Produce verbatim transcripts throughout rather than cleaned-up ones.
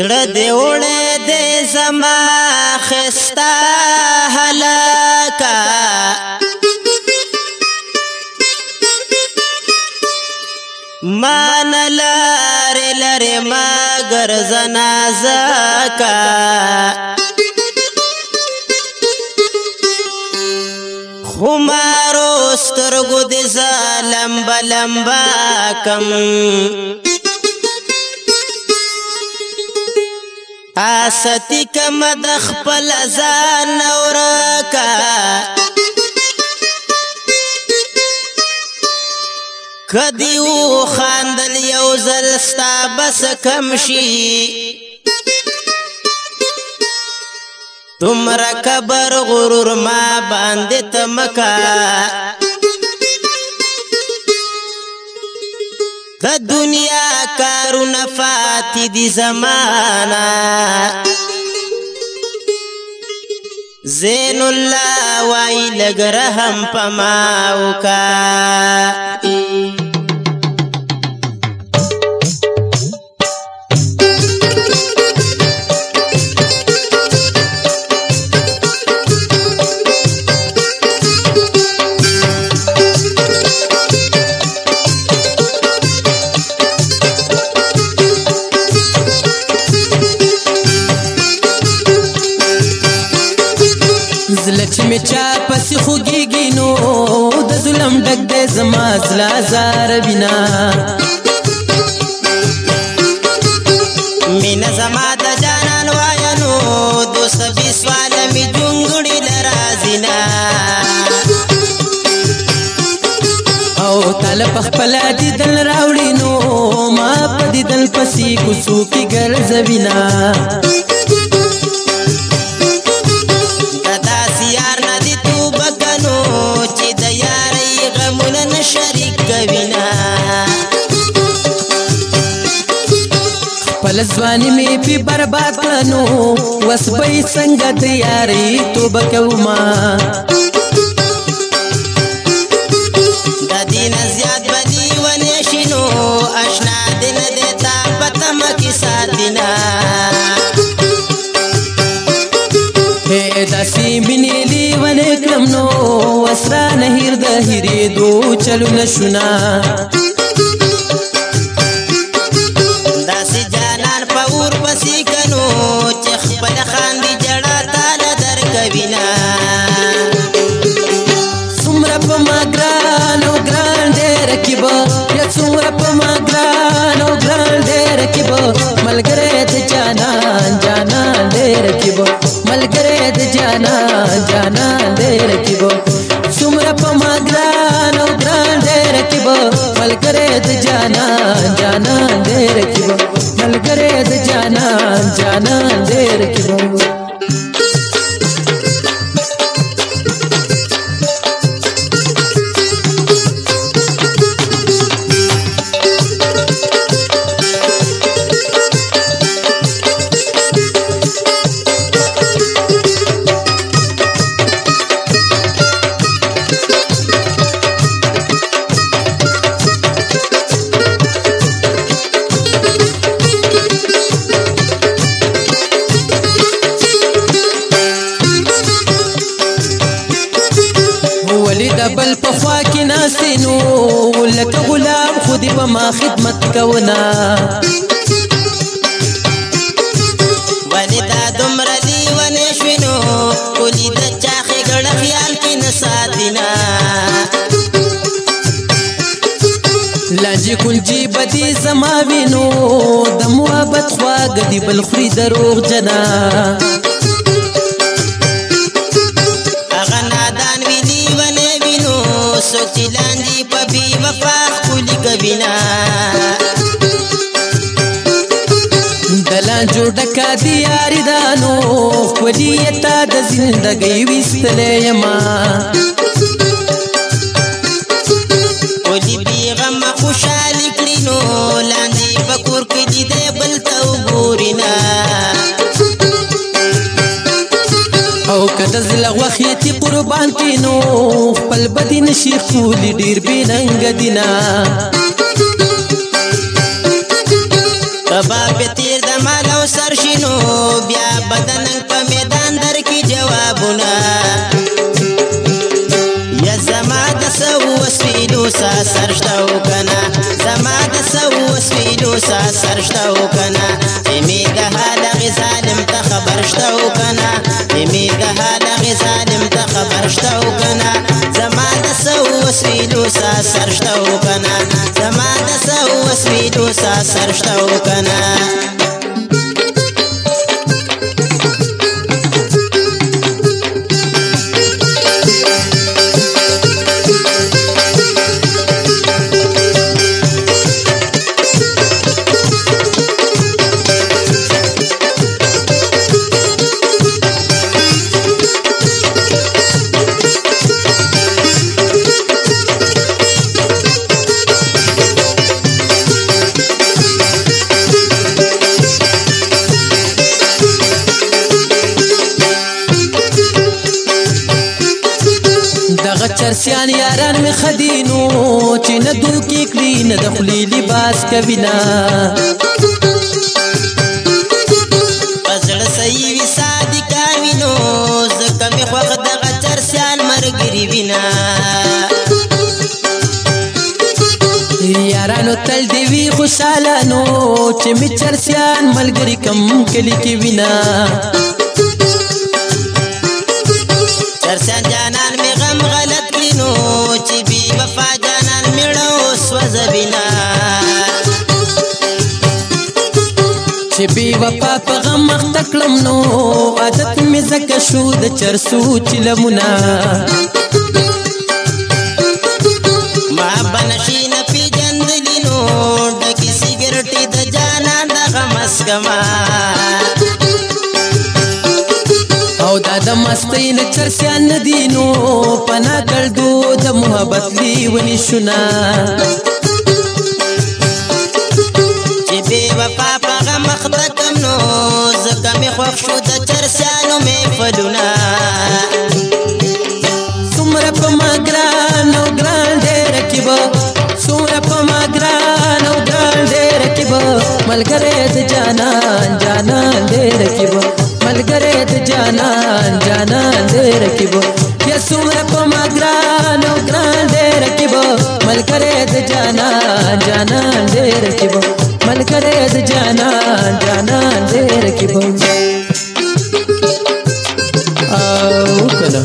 زړه دی وړې دې زما خستا هلاکا مان لارې لارې ما ګرځنا زکا خمارو سترګو دې ظالم بلمبا کم آستی کم دخ پل ازان ورکا کدیو خاندل یو زلستا بس کمشی تم رکبر غرور ما باندت مکا دا دنیا کارو نفاتی دی زمانا زین اللہ وائی لگ رحم پماؤ کا می چا پس خوږیږي نو د ظلم ډک دی زما زړه زار بینا مینه زما د جانان وایه نو دوست بي سواله مې جونګړي نه راځي نه او تاله په خپله دیدل راوړي نو ما په دیدل پسې کوڅو کې ګرځوي نه زوانی می پی برباد کنو وسبی سنگت یاری تو بکو ما دا دین زیاد بدی ونیشنو اشنا دل دیتا پتم کی ساتینا اے داسی منی لیونی کلمنو اسرا نهیر دهیری دو چلو نشنا بل پخوا کې ناسې نو لکه غلام خودی به ما خدمت کونا ولې دا دومره لیونې شوې نو ولې د چا ښېګړه خیال کې نه ساتي نه لانجې کلجې به دې زما وینو د محبت خواږه دي بل خوري دروغ جنا سوچلاندی پبی وفا کولی کبینا دلان جوڑکا دیاری دانو ولیتا دا زندگی ویستلی ما ولی بیغم خوشا لکلینو لاندی بکور کدی دے بلتاو گورینا او کده زلغ وخیتی قربان کینو خپل بدی نشی خولی دیر بی ننگ دینا کباب تیر دمالو سر شنو بیا بدننګ په میدان در کې جوابونه یا زما د سو سپیدو سا سرشتو کنه زما د سو سپیدو سا سرشتو کنه می ګه د غزالم ته خبر شتو کنه می ګه د غزالم ته خبر شتو کنه زما د سو سپیدو سا سرشتو کنه زما د سو سپیدو سا سرشتو کنه سیان یاران می خدینو چې نه دو کې کړی نه د خلی لباس کوینا پزړ سې وی صادق وینو زکه می خوغه دغه چر سیان مرګری وینا یارانو تل دی وی خوشاله نو چې می چر سیان ملګری کم کلی کې وینا درسان جانان می غم غلط لینو چی بی وفا جانان میڑو سوزبینا چی بی وفا پا غم اختکلم نو عادت می زکشو د چرسو چلمونا ما بنشی نپی جند لینو دا کسی گرٹی دا جانان دا غم اسکما او دا د مستین چرسیان ندینو پنا کړدو د محبت لیونی شنا چې بی وفا په غم اخته کم نو ځکه مې خوښ شو د چرسیانو مې پلونه څومره په ما ګران او ګران ډېره کې به څومره په ما ګران او ګران ډېره کې به ملګری د جانان جانان ډېره کې به ملګری د جانان جانان دې رکیبو یا څومره په ما ګران او ګران دې رکیبو ملګری د جانان جانان دې رکیبو ملګری د جانان جانان دې رکیبو او کنه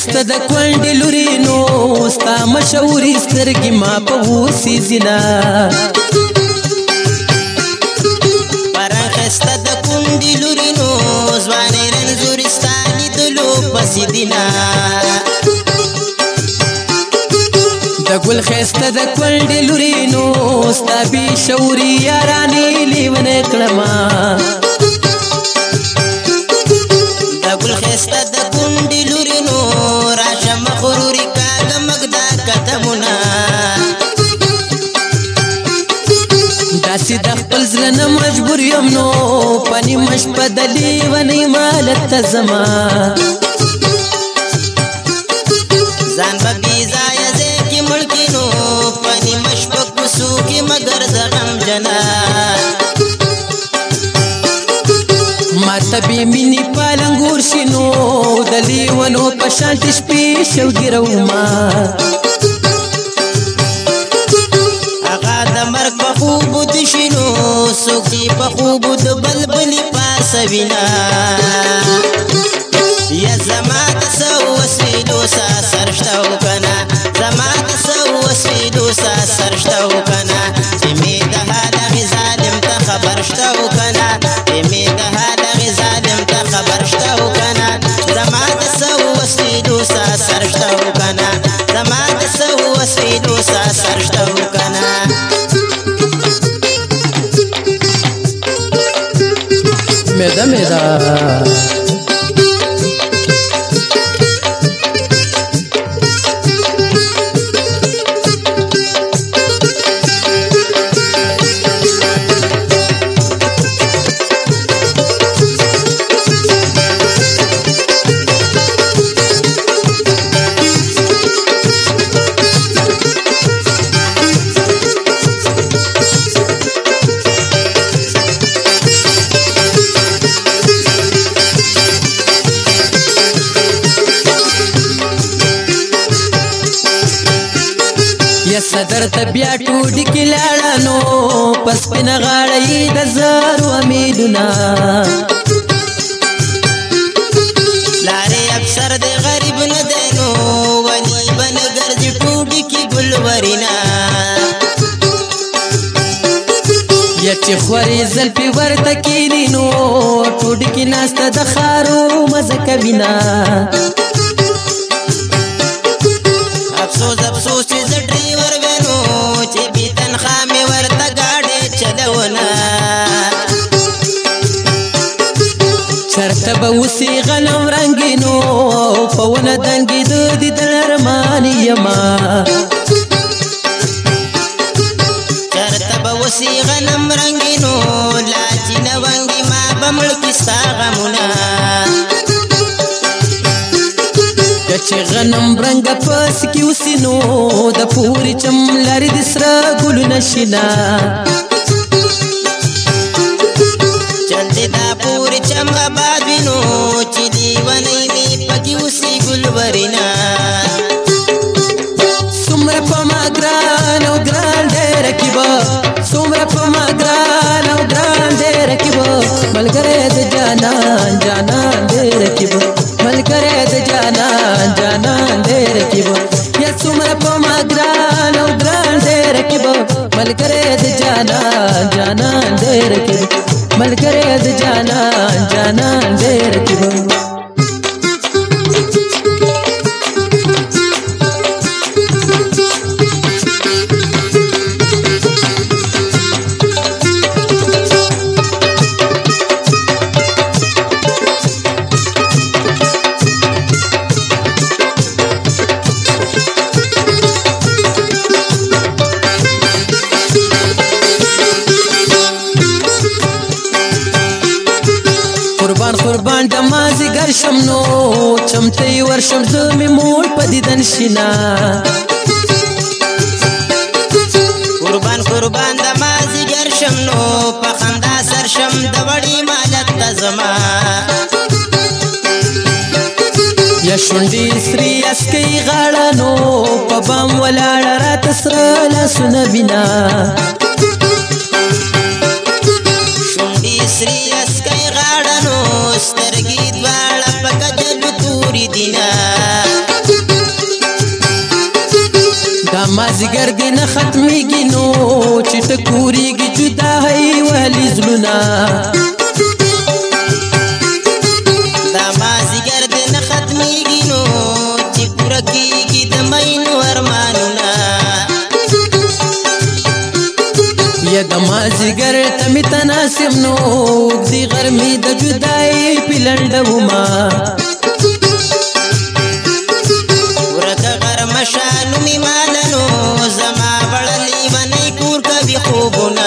ستا د کونډې لورې نو ستا مشورې سترګې ما په اوسېزي نه پرنګ ښایسته د کونډې لورې نو ځوانې رنځورې ستا لیدلو پسې دي نه د ګل ښایسته د کونډې لورې نو ستا بې شعوري یارانې لیونی کړما د ګل ښایسته د کونډې لورې نو مخروری کاغ مقدا قدمونه داسې د خپل زړه نه مجبور یم نو په نیمه شپه د لیونۍ مالته زما ځان به بې ځایه ځای کې مړ کړي نو په نیمه شپه کوڅو کې مه ګرځه غمجنه تبی منی پالنګور شنو د لیونو په شانت شپې شوګرو ما هغه د مرګ په خوب د شنو سوکي په خوب د بلبلې پاسوینا یا زما د سو سیدو سا سرشتو کنه زما د سو سیدو سا سرشتو کنه چې مې د هغه ظالم ته خبر شتو کنه چې مې د هغه ظالم ته خبر شتو کنه زما د سو سیدو سا سرشتو کنه زما د سو سیدو سا سرشتو کنه دمدار صدر تبیا ٹوڑی کی لڑانو پس پن غاڑی دزارو امیدنا لارے افسر دے غریب ندینو ونی بنگرج ٹوڑی کی بلورینا یچی خوری زلپی ورد کینینو ٹوڑی کی ناست دخارو مزکبینا افسوس افسوس چی زٹری ورد بوسي غلم رنگينو فونا دنگي دو دي دلرماني يما چرت بوسي غلم رنگينو لاچي نوانگي ما بملكي ساغمونا يچه غنم رنگ پس كيوسينو دا پوري چم لاري دسرا گلو نشنا چلده دا پوري چم غبا چی دیوانی می پکی اسی گلورینا سمر پا ما گران او گران دیر کیبا سمر پا ما گران او گران دیر کیبا ملگرد جانان جانان دیر کیبا ملگرد جانان جانان دیر کیبا یا سمر پا ما گران او گران دیر کیبا ملگرد جانان جانان دیر کیبا ملگرد جانان جانان دیر کیبا قربان دمازي گرشم نو چمتي ورشم زمي مول پدیدن شنا قربان قربان دمازي گرشم نو پخندا سرشم دوڑی مالت تزما یا شوندی سری اسکی غاڑانو پبام ولاڑ رات سرلا سنبینا شوندی سری اسکی غاڑانو سترگی دوالا پکا جلو توری دینا دا مازگر دی نختمی گی نو چی تکوری گی جدا ہے وحلی زلونا دا مازگر دی نختمی گی نو چی پورکی گی دمین ورمانونا یا دا مازگر تمی تناسیم نو اگدی غرمی دا جدائی ورد غرم شانو می مالنو زما وڑلی ونی کور کبی خوبون